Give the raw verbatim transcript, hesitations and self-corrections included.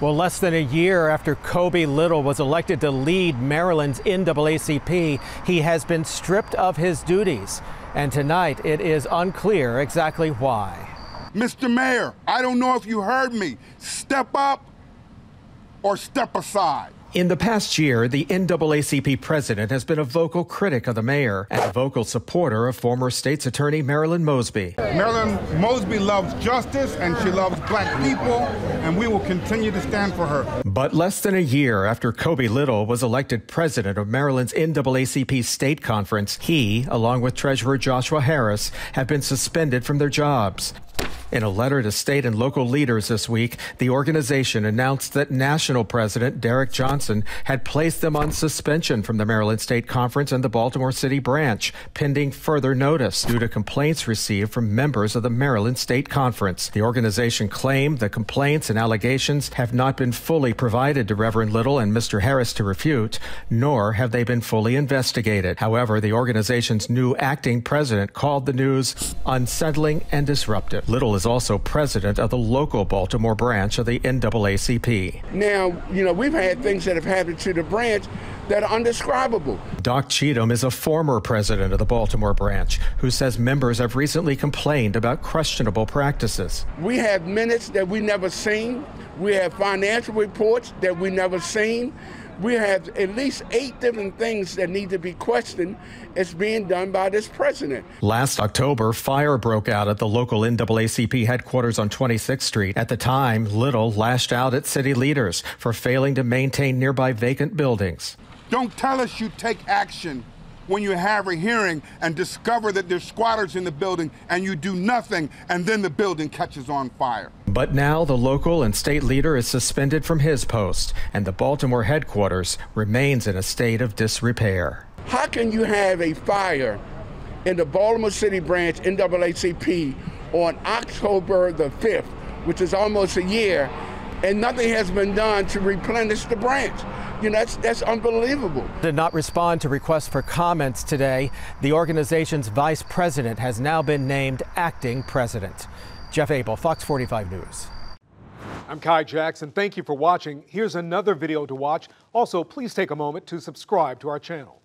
Well, less than a year after Kobe Little was elected to lead Maryland's N double A C P, he has been stripped of his duties. And tonight, it is unclear exactly why. Mister Mayor, I don't know if you heard me. Step up or step aside. In the past year, the N double A C P president has been a vocal critic of the mayor and a vocal supporter of former state's attorney Marilyn Mosby. Marilyn Mosby loves justice and she loves black people, and we will continue to stand for her. But less than a year after Kobe Little was elected president of Maryland's N double A C P state conference, he, along with Treasurer Joshua Harris, have been suspended from their jobs. In a letter to state and local leaders this week, the organization announced that national president Derek Johnson had placed them on suspension from the Maryland State Conference and the Baltimore City branch, pending further notice due to complaints received from members of the Maryland State Conference. The organization claimed the complaints and allegations have not been fully provided to Reverend Little and Mister Harris to refute, nor have they been fully investigated. However, the organization's new acting president called the news unsettling and disruptive. Little is also president of the local Baltimore branch of the N double A C P. Now, you know, we've had things that have happened to the branch that are indescribable. Doc Cheatham is a former president of the Baltimore branch who says members have recently complained about questionable practices. We have minutes that we never seen. We have financial reports that we never seen. We have at least eight different things that need to be questioned. It's being done by this president. Last October, fire broke out at the local N double A C P headquarters on twenty-sixth street. At the time, Little lashed out at city leaders for failing to maintain nearby vacant buildings. Don't tell us you take action when you have a hearing and discover that there's squatters in the building and you do nothing, and then the building catches on fire. But now the local and state leader is suspended from his post, and the Baltimore headquarters remains in a state of disrepair. How can you have a fire in the Baltimore City branch N double A C P on October the fifth, which is almost a year, and nothing has been done to replenish the branch? You know, that's, that's unbelievable. Did not respond to requests for comments today. The organization's vice president has now been named acting president. Jeff Abel, Fox forty-five News. I'm Kai Jackson. Thank you for watching. Here's another video to watch. Also, please take a moment to subscribe to our channel.